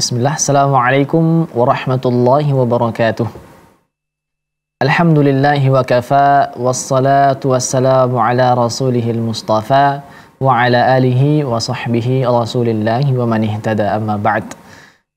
Bismillah. Assalamualaikum warahmatullahi wabarakatuh. Alhamdulillahi wa kafa, wassalatu wassalamu ala rasulihil mustafa, wa ala alihi wa sahbihi rasulillahi wa man ihtada, amma ba'd.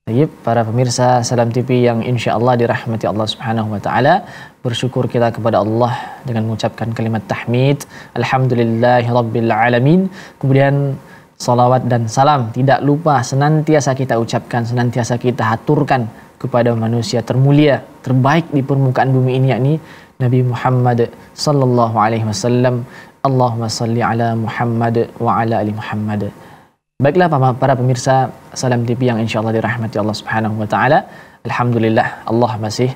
Baik, para pemirsa Salam TV yang insya Allah dirahmati Allah subhanahu wa ta'ala, bersyukur kita kepada Allah dengan mengucapkan kalimat tahmid, alhamdulillahi rabbil alamin. Kemudian salawat dan salam tidak lupa senantiasa kita ucapkan, senantiasa kita haturkan kepada manusia termulia, terbaik di permukaan bumi ini, yakni Nabi Muhammad sallallahu alaihi wasallam. Allahumma salli ala Muhammad wa ala ali Muhammad. Baiklah para pemirsa Salam TV yang insya Allah dirahmati Allah subhanahu wa ta'ala. Alhamdulillah Allah masih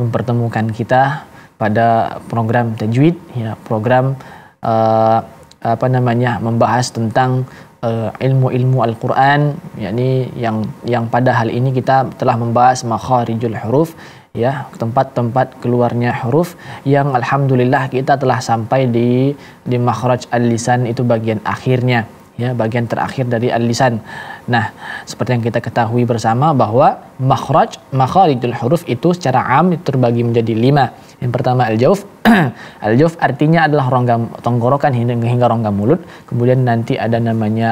mempertemukan kita pada program Tajwid, ya, program membahas tentang ilmu-ilmu Al-Qur'an, yakni yang pada hal ini kita telah membahas makharijul huruf, ya, tempat-tempat keluarnya huruf, yang alhamdulillah kita telah sampai di makhraj al-lisan, itu bagian akhirnya, ya, bagian terakhir dari al-lisan. Nah, seperti yang kita ketahui bersama bahwa makharijul huruf itu secara am terbagi menjadi 5. Yang pertama al-jawf. Al-jawf artinya adalah rongga tenggorokan hingga rongga mulut. Kemudian nanti ada namanya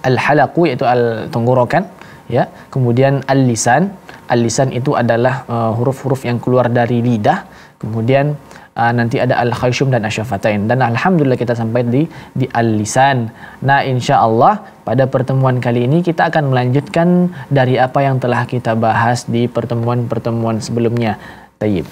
al-halaqu, yaitu tenggorokan, ya. Kemudian al-lisan. Al-lisan itu adalah huruf-huruf yang keluar dari lidah. Kemudian nanti ada al-khayshum dan asyafatain. Dan alhamdulillah kita sampai di al-lisan. Nah, insya Allah pada pertemuan kali ini kita akan melanjutkan dari apa yang telah kita bahas di pertemuan-pertemuan sebelumnya. Tayyib.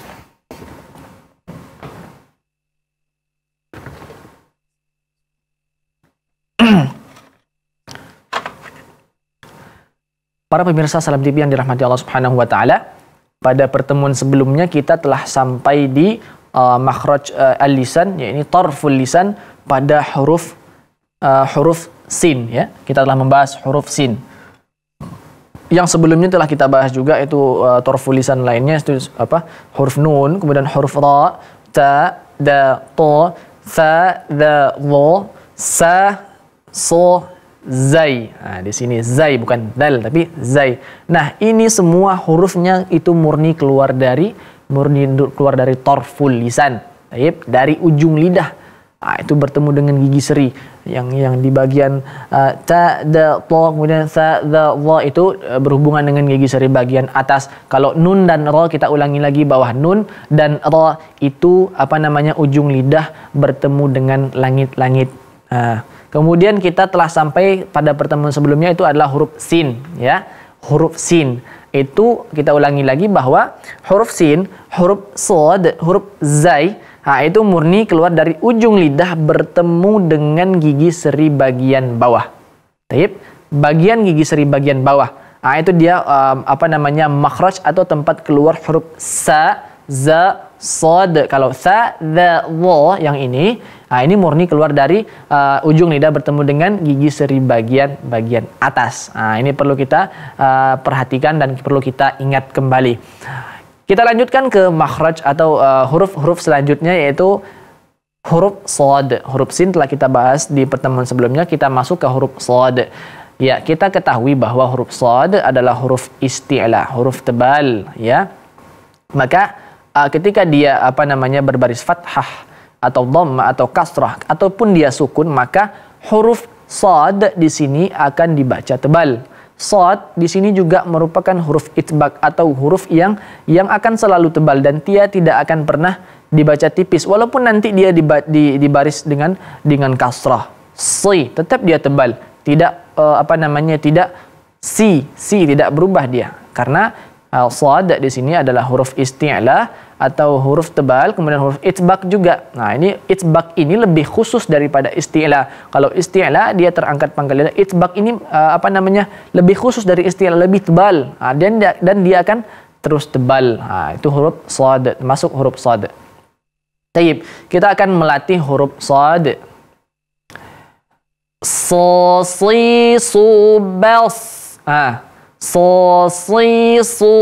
Para pemirsa Salam TV yang dirahmati Allah subhanahu wa ta'ala, pada pertemuan sebelumnya kita telah sampai di makhraj al-lisan, yaitu tarful lisan pada huruf huruf sin, ya. Kita telah membahas huruf sin. Yang sebelumnya telah kita bahas juga itu tarful lisan lainnya, itu apa? Huruf nun, kemudian huruf ra, ta, da, to, tha, da, wo, sa, so, zai. Nah, di sini zai bukan dal tapi zai. Nah, ini semua hurufnya itu murni keluar dari torful lisan. Baik, dari ujung lidah. Nah, itu bertemu dengan gigi seri yang di bagian ta, da, to, kemudian sa, da, wo, itu berhubungan dengan gigi seri bagian atas. Kalau nun dan ro, kita ulangi lagi bahwa nun dan ro itu ujung lidah bertemu dengan langit-langit. Kemudian kita telah sampai pada pertemuan sebelumnya, itu adalah huruf sin, ya. Huruf sin itu kita ulangi lagi bahwa huruf sin, huruf sod, huruf zai, itu murni keluar dari ujung lidah bertemu dengan gigi seri bagian bawah. Taib, bagian gigi seri bagian bawah. Itu dia makhraj atau tempat keluar huruf sa, za, sod. Kalau sa, za, wo yang ini, ini murni keluar dari ujung lidah bertemu dengan gigi seri bagian atas. Ini perlu kita perhatikan dan perlu kita ingat kembali. Kita lanjutkan ke makhraj atau huruf-huruf selanjutnya, yaitu huruf sod. Huruf sin telah kita bahas di pertemuan sebelumnya, kita masuk ke huruf sod. Ya, kita ketahui bahwa huruf sod adalah huruf isti'la, huruf tebal, ya. Maka ketika dia berbaris fathah atau dhamma atau kasrah ataupun dia sukun, maka huruf shad di sini akan dibaca tebal. Shad di sini juga merupakan huruf itbaq atau huruf yang akan selalu tebal dan dia tidak akan pernah dibaca tipis, walaupun nanti dia dibaris dengan kasrah. Si tetap dia tebal, tidak tidak si tidak berubah dia, karena shad di sini adalah huruf isti'la atau huruf tebal, kemudian huruf itbaq juga. Nah, ini itbaq ini lebih khusus daripada isti'la. Kalau isti'la dia terangkat pangkal lidah, itbaq ini lebih khusus dari isti'la, lebih tebal. Dan dia akan terus tebal. Itu huruf shad, masuk huruf shad. Baik, kita akan melatih huruf shad. So, si, su, bas. So, si, su,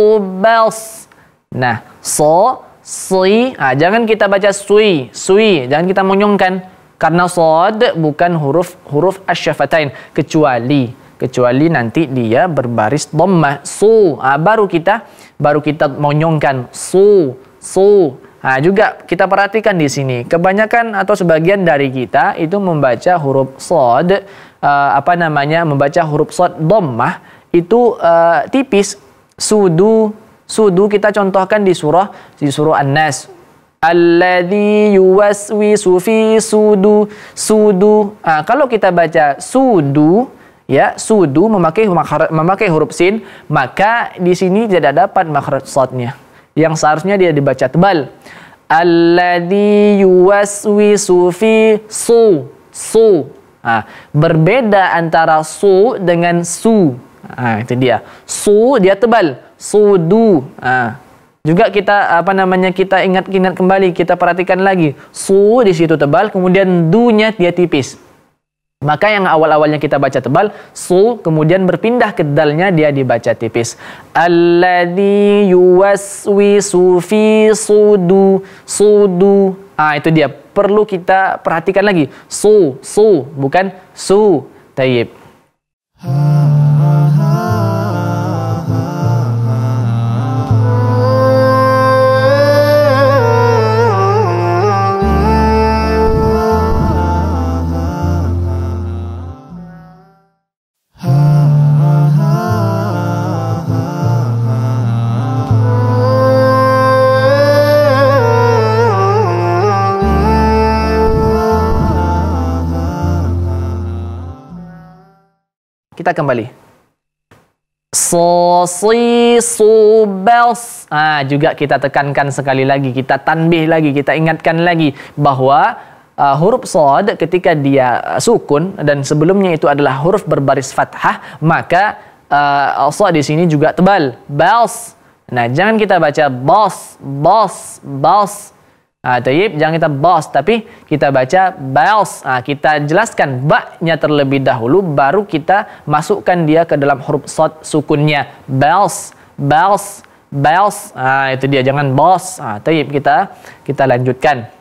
bels. Nah, so, si, jangan kita baca sui, sui, jangan kita monyongkan, karena sod bukan huruf asyafatain, kecuali kecuali nanti dia berbaris dhammah su. Baru kita monyongkan su su. Nah, juga kita perhatikan di sini, kebanyakan atau sebagian dari kita itu membaca huruf shad, membaca huruf shad dhammah itu tipis. Sudu kita contohkan di surah An-Nas. Alladzi yuwaswisu fi sudu. Nah, kalau kita baca sudu, ya, sudu memakai huruf sin, maka di sini tidak dapat makhraj shadnya. Yang seharusnya dia dibaca tebal. Alladzi yuwaswisu fi su. Nah, berbeda antara su dengan su. Nah, itu dia. Su dia tebal, sudu. Nah, juga kita kita ingat kembali, kita perhatikan lagi. Su di situ tebal, kemudian du-nya dia tipis. Maka yang awal-awalnya kita baca tebal, su, kemudian berpindah ke dalnya dia dibaca tipis. Alladzi yuwaswisu fi sudu. Ah, itu dia. Perlu kita perhatikan lagi. Su, bukan su. Tayyib. Kita kembali. So, si, su, bels. Nah, juga kita tekankan sekali lagi, kita tanbih lagi, kita ingatkan lagi bahwa huruf shad ketika dia sukun dan sebelumnya itu adalah huruf berbaris fathah, maka shad di sini juga tebal. Bels. Nah, jangan kita baca bos. Tayyib, jangan kita bos, tapi kita baca bals. Kita jelaskan ba-nya terlebih dahulu, baru kita masukkan dia ke dalam huruf shad sukunnya. Bals. Itu dia, jangan bos. Tayyib, kita lanjutkan.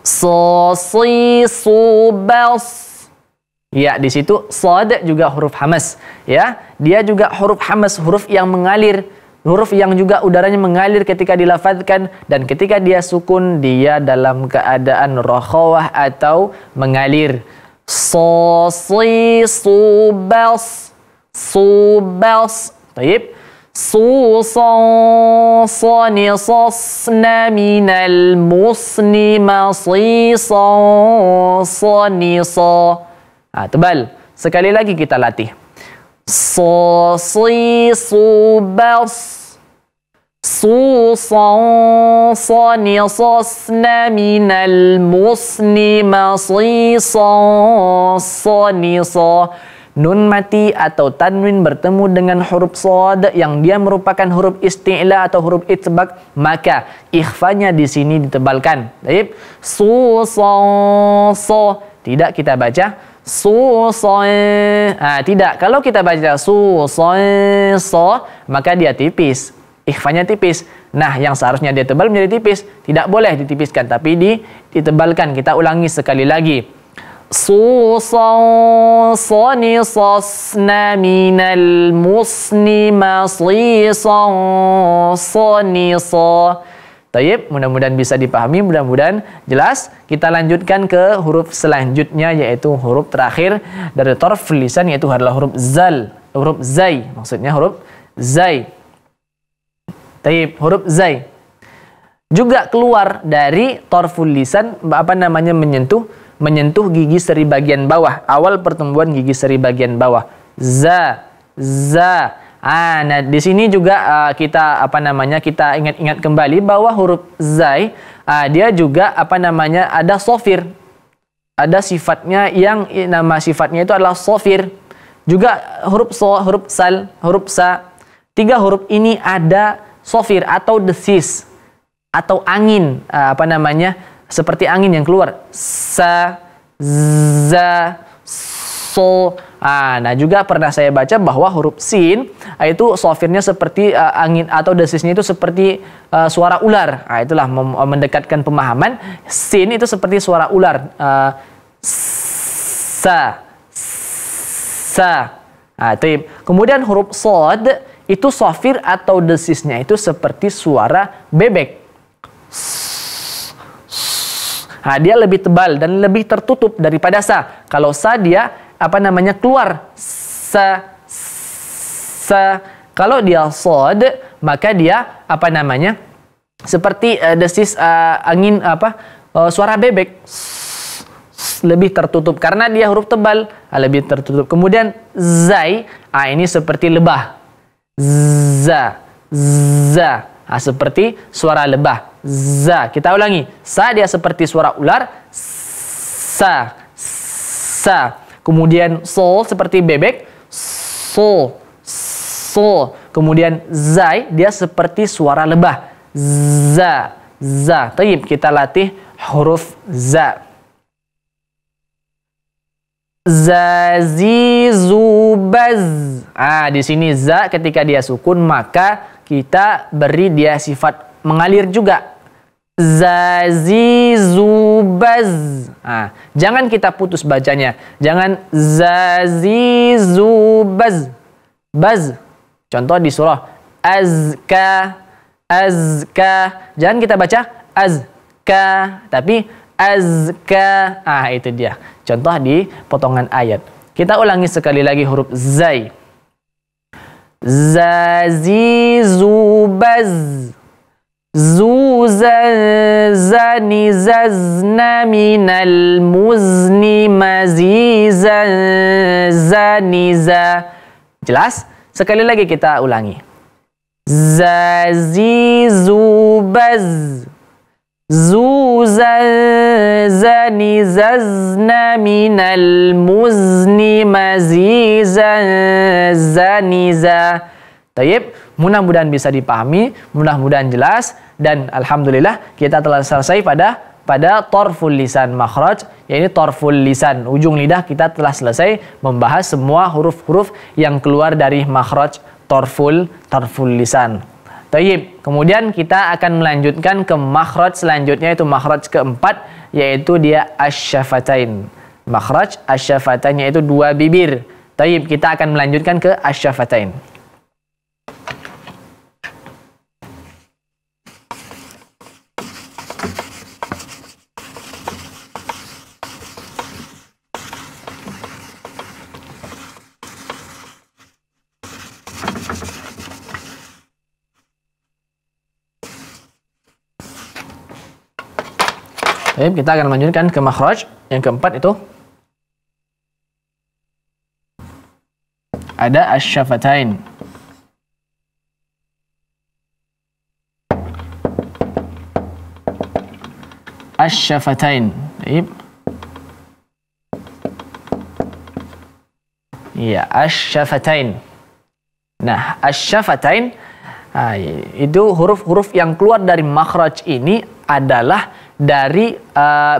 So, si, su, bals. Ya, di situ shad juga huruf hamas. Ya, dia juga huruf hamas, huruf yang mengalir. Huruf yang juga udaranya mengalir ketika dilafadzkan, dan ketika dia sukun dia dalam keadaan rokhawah atau mengalir. So, si, su, bels. Taib. Su, son, soni, sosna, minal, musni, masi, son, soni, so. Nah, tebal. Sekali lagi kita latih. So, si, su, bels. Su, son, soni, sosna, minal, musni, masi, son, soni, so. Nun mati atau tanwin bertemu dengan huruf shad yang dia merupakan huruf isti'la atau huruf itbaq, maka ikhfanya di sini ditebalkan. Baik. Su, son, so. Tidak kita baca su, so. Tidak, kalau kita baca su, so, so, maka dia tipis, ikhfanya tipis. Nah, yang seharusnya dia tebal menjadi tipis, tidak boleh ditipiskan, tapi ditebalkan. Kita ulangi sekali lagi. Su, so, soni, sosna, minal, musni, masi, so, soni, so. Tayyib, mudah-mudahan bisa dipahami, mudah-mudahan jelas. Kita lanjutkan ke huruf selanjutnya, yaitu huruf terakhir dari torf lisan, yaitu adalah huruf zal, huruf zai, maksudnya huruf zai. Tayyib, huruf zai juga keluar dari torful lisan, menyentuh gigi seri bagian bawah, awal pertumbuhan gigi seri bagian bawah. Za. Nah, di sini juga kita ingat-ingat kembali bahwa huruf zai dia juga ada sofir, ada sifatnya yang nama sifatnya itu adalah sofir. Juga huruf so, huruf sal, huruf sa, tiga huruf ini ada sofir atau desis atau angin, seperti angin yang keluar. Sa, za, so. Nah, juga pernah saya baca bahwa huruf sin itu sofirnya seperti angin atau desisnya itu seperti suara ular. Itulah mendekatkan pemahaman. Sin itu seperti suara ular. Sa, sa, Taib. Kemudian huruf shad itu shafir atau desisnya itu seperti suara bebek. Dia lebih tebal dan lebih tertutup daripada sa. Kalau sa dia keluar sa sa. Kalau dia shad maka dia seperti desis angin suara bebek. Lebih tertutup karena dia huruf tebal, lebih tertutup. Kemudian zai, ini seperti lebah. Za, za, seperti suara lebah. Za, kita ulangi. Sa dia seperti suara ular. Sa, sa. Kemudian sol seperti bebek. Sol, sol. Kemudian zai dia seperti suara lebah. Za, za. Tayyib, kita latih huruf za. Zazizubaz. Di sini za ketika dia sukun maka kita beri dia sifat mengalir juga. Zazizubaz. Jangan kita putus bacanya. Jangan zazizubaz. Baz. Contoh di surah azka, azka. Jangan kita baca azka, tapi azka. Itu dia. Contoh di potongan ayat. Kita ulangi sekali lagi huruf zai. Zazizubaz. Zuzazani zazna minal muzni mazizazaniza. Jelas? Sekali lagi kita ulangi. Zazizubaz. Zuzazani zazna minal muzni mazizazaniza. Tayyib, mudah-mudahan bisa dipahami, mudah-mudahan jelas, dan alhamdulillah kita telah selesai pada torful lisan makhraj, yaitu torful lisan, ujung lidah. Kita telah selesai membahas semua huruf-huruf yang keluar dari makhraj torful lisan. Tayyib. Kemudian kita akan melanjutkan ke makhraj selanjutnya, yaitu makhraj keempat, yaitu dia asyafatain. Makhraj asyafatain yaitu dua bibir. Tayyib, kita akan melanjutkan ke asyafatain. Kita akan lanjutkan ke makhraj yang keempat, itu ada asyafatain. Asyafatain. Ya, asyafatain. Nah, asyafatain itu huruf-huruf yang keluar dari makhraj ini adalah dari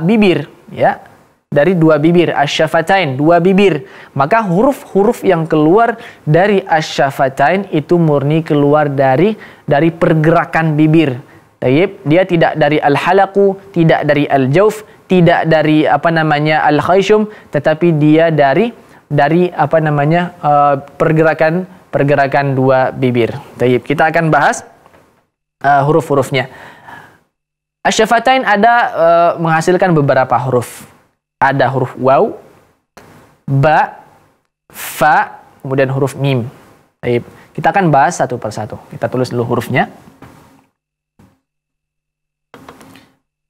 bibir, ya, dari dua bibir. Asyafatain, dua bibir. Maka huruf-huruf yang keluar dari asyafatain itu murni keluar dari pergerakan bibir. Tayyib, dia tidak dari al-halaqu, tidak dari al-jauf, tidak dari al-khayshum, tetapi dia dari pergerakan dua bibir. Tayyib, kita akan bahas huruf-hurufnya. Asyafatain ada menghasilkan beberapa huruf. Ada huruf waw, ba, fa, kemudian huruf mim. Baik, kita akan bahas satu persatu. Kita tulis dulu hurufnya.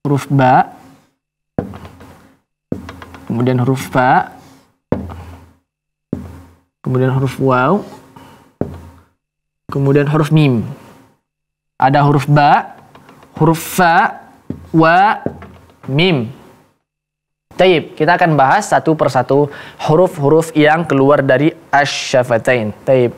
Huruf ba, kemudian huruf fa, kemudian huruf waw, kemudian huruf mim. Ada huruf ba, huruf fa, wa, mim. Taib, kita akan bahas satu persatu huruf-huruf yang keluar dari asyafatain. Taib.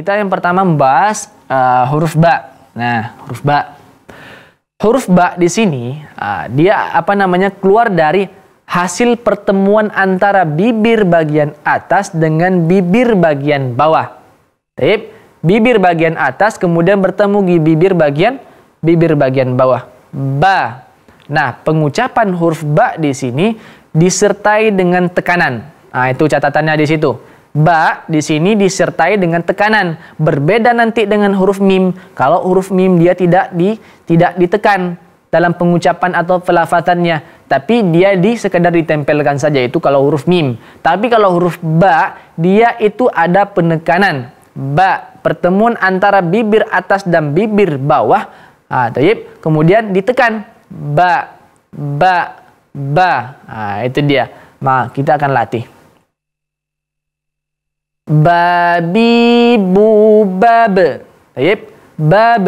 Kita yang pertama membahas huruf ba. Nah, huruf ba. Huruf ba di sini dia keluar dari hasil pertemuan antara bibir bagian atas dengan bibir bagian bawah. Tip, bibir bagian atas kemudian bertemu di bibir bagian bawah. Ba. Nah, pengucapan huruf ba di sini disertai dengan tekanan. Nah, itu catatannya di situ. Ba di sini disertai dengan tekanan. Berbeda nanti dengan huruf mim. Kalau huruf mim dia tidak ditekan dalam pengucapan atau pelafatannya, tapi dia sekedar ditempelkan saja, itu kalau huruf mim. Tapi kalau huruf ba, dia itu ada penekanan. Ba, pertemuan antara bibir atas dan bibir bawah. Kemudian ditekan. Ba, ba, ba. Nah, itu dia. Nah, kita akan latih. Babi bu bab. Bab.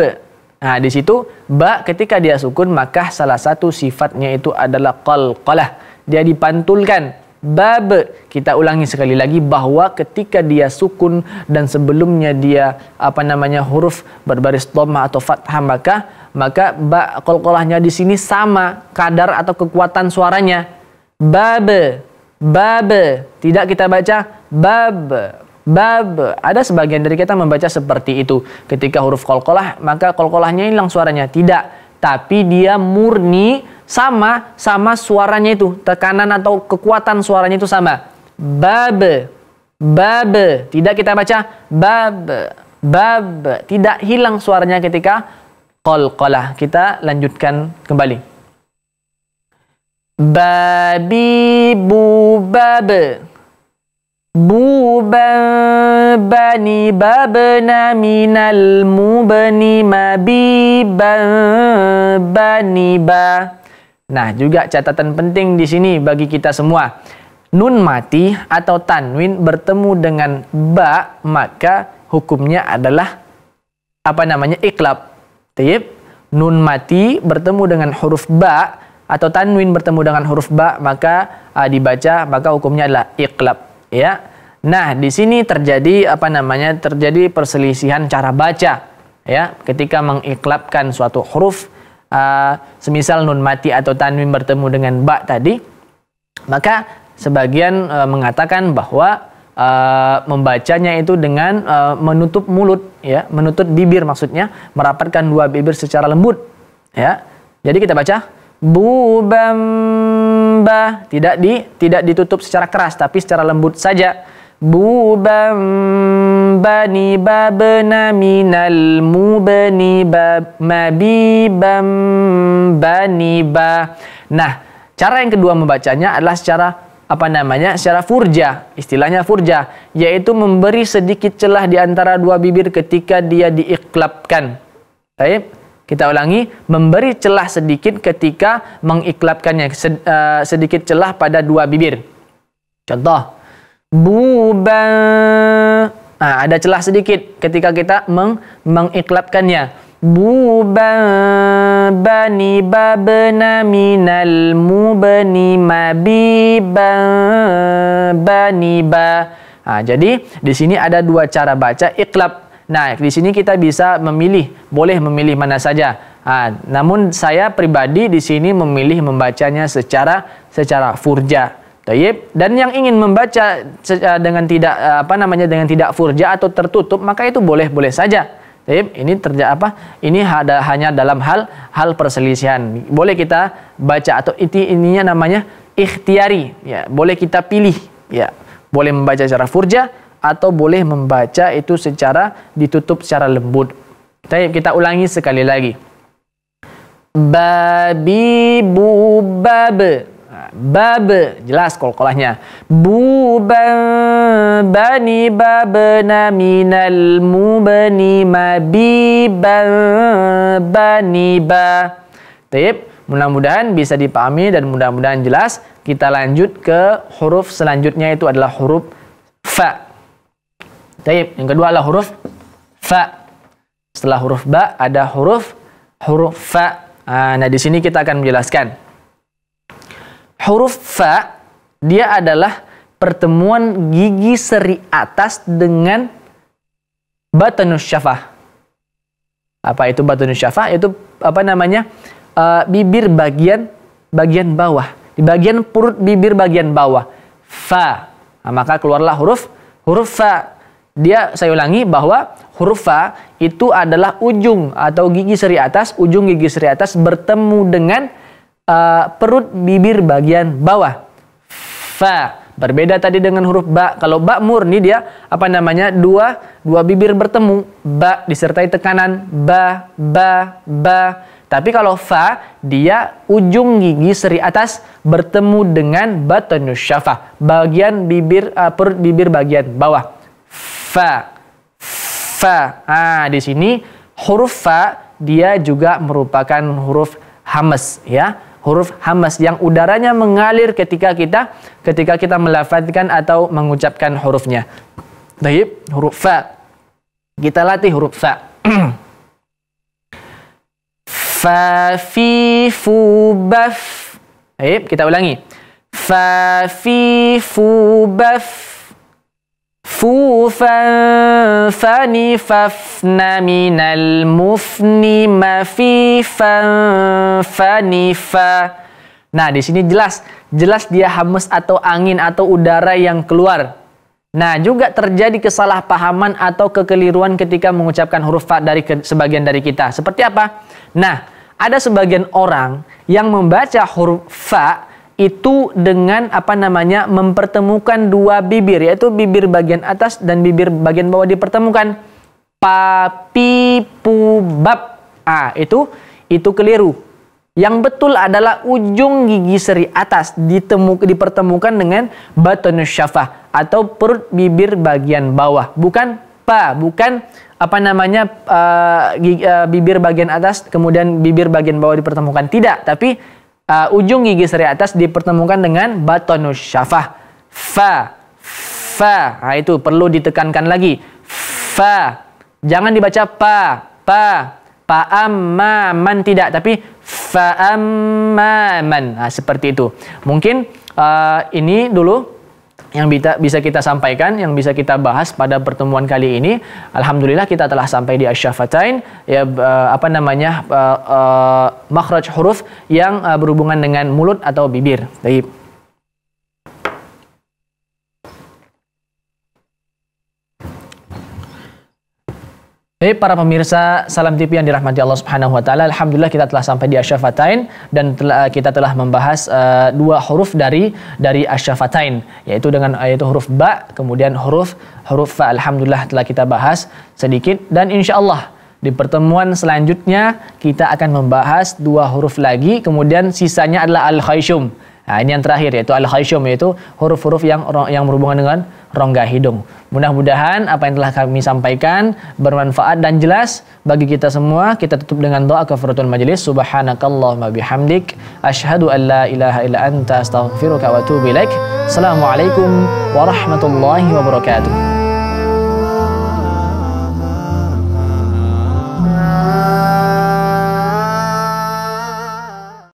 Nah, di situ ba ketika dia sukun maka salah satu sifatnya itu adalah qalqalah. Dia dipantulkan. Bab. Kita ulangi sekali lagi bahwa ketika dia sukun dan sebelumnya dia huruf berbaris dhammah atau fathah, maka ba qalqalahnya di sini sama kadar atau kekuatan suaranya. Bab. Bab. Tidak kita baca bab. Bab, ada sebagian dari kita membaca seperti itu. Ketika huruf qalqalah maka qalqalahnya hilang suaranya. Tidak, tapi dia murni sama suaranya itu. Tekanan atau kekuatan suaranya itu sama. Bab, bab. Tidak kita baca bab, bab. Tidak hilang suaranya ketika qalqalah. Kita lanjutkan kembali. Babi bu bab. Buban bani babna minal mubni mabiban bani ba. Nah, juga catatan penting di sini bagi kita semua. Nun mati atau tanwin bertemu dengan ba, maka hukumnya adalah iqlab. Tip, nun mati bertemu dengan huruf ba atau tanwin bertemu dengan huruf ba, maka dibaca, maka hukumnya adalah iqlab. Ya, nah di sini terjadi terjadi perselisihan cara baca, ya, ketika mengiklabkan suatu huruf, semisal nun mati atau tanwin bertemu dengan ba tadi, maka sebagian mengatakan bahwa membacanya itu dengan menutup mulut, ya, menutup bibir maksudnya, merapatkan dua bibir secara lembut, ya. Jadi kita baca bu bam. Ba, tidak ditutup secara keras tapi secara lembut saja. Bu bam bani babna minal mubni bab mabi bam bani ba. Nah, cara yang kedua membacanya adalah secara secara furja. Istilahnya furja, yaitu memberi sedikit celah di antara dua bibir ketika dia diiklabkan. Baik. Kita ulangi, memberi celah sedikit ketika mengiklabkannya, sedikit celah pada dua bibir. Contoh, buba, nah, ada celah sedikit ketika kita mengiklabkannya. Buba bani babna minal mubni mabiba bani ba. Nah, jadi di sini ada dua cara baca iklab. Nah, di sini kita bisa memilih, boleh memilih mana saja. Nah, namun saya pribadi di sini memilih membacanya secara furja. Tayyib. Dan yang ingin membaca dengan tidak tidak furja atau tertutup, maka itu boleh-boleh saja. Tayyib. Ini Ini hanya dalam hal perselisihan. Boleh kita baca atau ininya namanya ikhtiari, ya. Boleh kita pilih, ya. Boleh membaca secara furja atau boleh membaca itu secara ditutup secara lembut. Kita ulangi sekali lagi. Babi bu bab. Bab, jelas qalqalahnya. Bu bani babna minal mubni mabi bani ba. Mudah-mudahan bisa dipahami dan mudah-mudahan jelas. Kita lanjut ke huruf selanjutnya, itu adalah huruf fa. Taib. Yang kedua adalah huruf fa. Setelah huruf ba ada huruf fa. Nah, di sini kita akan menjelaskan. Huruf fa dia adalah pertemuan gigi seri atas dengan batanus syafah. Apa itu batanus syafah? Itu apa namanya? Bibir bagian bawah. Di bagian perut bibir bagian bawah. Fa. Nah, maka keluarlah huruf fa. Dia, saya ulangi bahwa huruf fa itu adalah ujung atau gigi seri atas, ujung gigi seri atas bertemu dengan perut bibir bagian bawah. Fa. Berbeda tadi dengan huruf ba. Kalau ba murni dia apa namanya? Dua bibir bertemu, ba disertai tekanan ba ba ba. Tapi kalau fa dia ujung gigi seri atas bertemu dengan batanus syafah, bagian bibir perut bibir bagian bawah. Fa, fa. Ah, di sini huruf fa dia juga merupakan huruf hamas, ya, huruf hamas yang udaranya mengalir ketika kita melafadzkan atau mengucapkan hurufnya. Baik, huruf fa. Kita latih huruf fa. Fa, fi, fu, baf. Baik, kita ulangi. Fa, fi, fu, baf. Fu fan fani fafna minal mufni ma fi fan fani fa. Nah, di sini jelas dia hamas atau angin atau udara yang keluar. Nah, juga terjadi kesalahpahaman atau kekeliruan ketika mengucapkan huruf fa dari sebagian dari kita. Seperti apa? Nah, ada sebagian orang yang membaca huruf fa itu dengan apa namanya mempertemukan dua bibir, yaitu bibir bagian atas dan bibir bagian bawah dipertemukan. Papi pubab. Ah, itu keliru. Yang betul adalah ujung gigi seri atas dipertemukan dengan batanus syafah atau perut bibir bagian bawah, bukan pa, bukan apa namanya bibir bagian atas kemudian bibir bagian bawah dipertemukan, tidak, tapi ujung gigi seri atas dipertemukan dengan batanus syafah. Fa, fa. Nah, itu perlu ditekankan lagi. Fa. Jangan dibaca pa, pa, pa amma man, tidak, tapi fa amma man. Nah, seperti itu. Mungkin ini dulu yang bisa kita sampaikan, yang bisa kita bahas pada pertemuan kali ini. Alhamdulillah kita telah sampai di asy-syafatain, ya, apa namanya, makhraj huruf yang berhubungan dengan mulut atau bibir. Baik. Hey, para pemirsa Salam TV yang dirahmati Allah Subhanahu wa taala. Alhamdulillah kita telah sampai di asy-syafatain dan kita telah membahas dua huruf dari asy-syafatain, yaitu dengan huruf ba kemudian huruf fa. Alhamdulillah telah kita bahas sedikit, dan insyaallah di pertemuan selanjutnya kita akan membahas dua huruf lagi, kemudian sisanya adalah al-khayshum. Nah, ini yang terakhir, yaitu al-khayshum, yaitu huruf-huruf yang berhubungan dengan rongga hidung. Mudah-mudahan apa yang telah kami sampaikan bermanfaat dan jelas bagi kita semua. Kita tutup dengan doa kafaratul majelis. Subhanakallahumma bihamdik, asyhadu an la ilaha illa anta, astaghfiruka wa atubu ilaik. Assalamualaikum warahmatullahi wabarakatuh.